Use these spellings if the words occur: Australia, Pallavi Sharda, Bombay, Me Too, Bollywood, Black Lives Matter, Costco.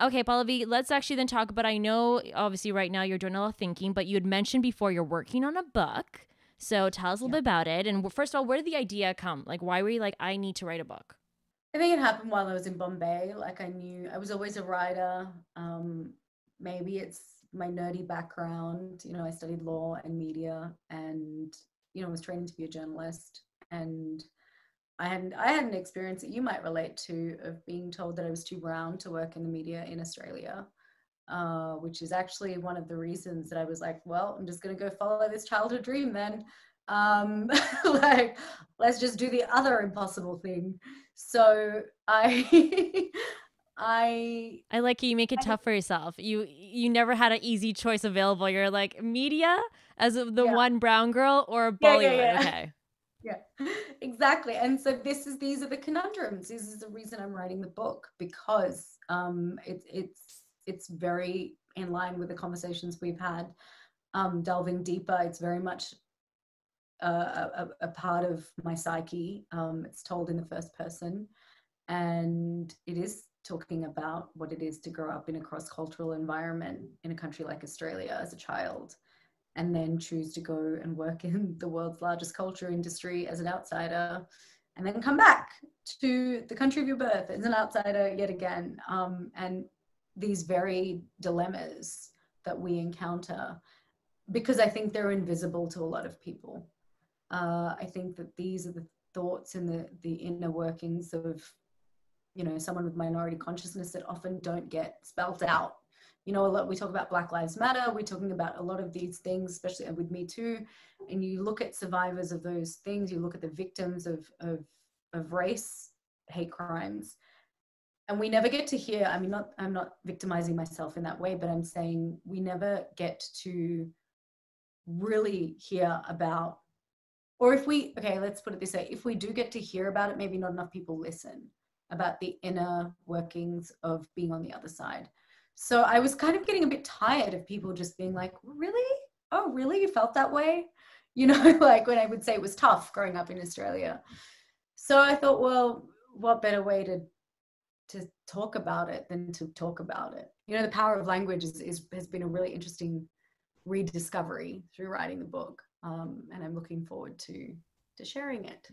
Okay, Pallavi, let's actually then talk about, I know obviously right now you're doing a lot of thinking, but you had mentioned before you're working on a book. So tell us a little bit about it. And first of all, where did the idea come? Like, why were you like, I need to write a book? I think it happened while I was in Bombay. Like, I knew I was always a writer. Maybe it's my nerdy background. You know, I studied law and media, and, you know, was training to be a journalist. And I had an experience that you might relate to of being told that I was too brown to work in the media in Australia, which is actually one of the reasons that I was like, well, I'm just going to go follow this childhood dream then. Like, let's just do the other impossible thing. So I like you make it tough for yourself. You never had an easy choice available. You're like media as the one brown girl or Bollywood. Yeah. Okay. Yeah, exactly. And so these are the conundrums. This is the reason I'm writing the book, because it's very in line with the conversations we've had. Delving deeper, it's very much a part of my psyche. It's told in the first person, and it is talking about what it is to grow up in a cross-cultural environment in a country like Australia as a child, and then choose to go and work in the world's largest culture industry as an outsider, and then come back to the country of your birth as an outsider yet again. And these very dilemmas that we encounter, because I think they're invisible to a lot of people. I think that these are the thoughts and the inner workings of, you know, someone with minority consciousness that often don't get spelled out. You know, a lot, we talk about Black Lives Matter, we're talking about a lot of these things, especially with Me Too, and you look at survivors of those things, you look at the victims of race, hate crimes, and we never get to hear, I mean, I'm not victimizing myself in that way, but I'm saying we never get to really hear about, or if we, okay, let's put it this way, if we do get to hear about it, maybe not enough people listen about the inner workings of being on the other side. So I was kind of getting a bit tired of people just being like, really? Oh, really? You felt that way? You know, like when I would say it was tough growing up in Australia. So I thought, well, what better way to talk about it than to talk about it? You know, the power of language has been a really interesting rediscovery through writing the book. And I'm looking forward to sharing it.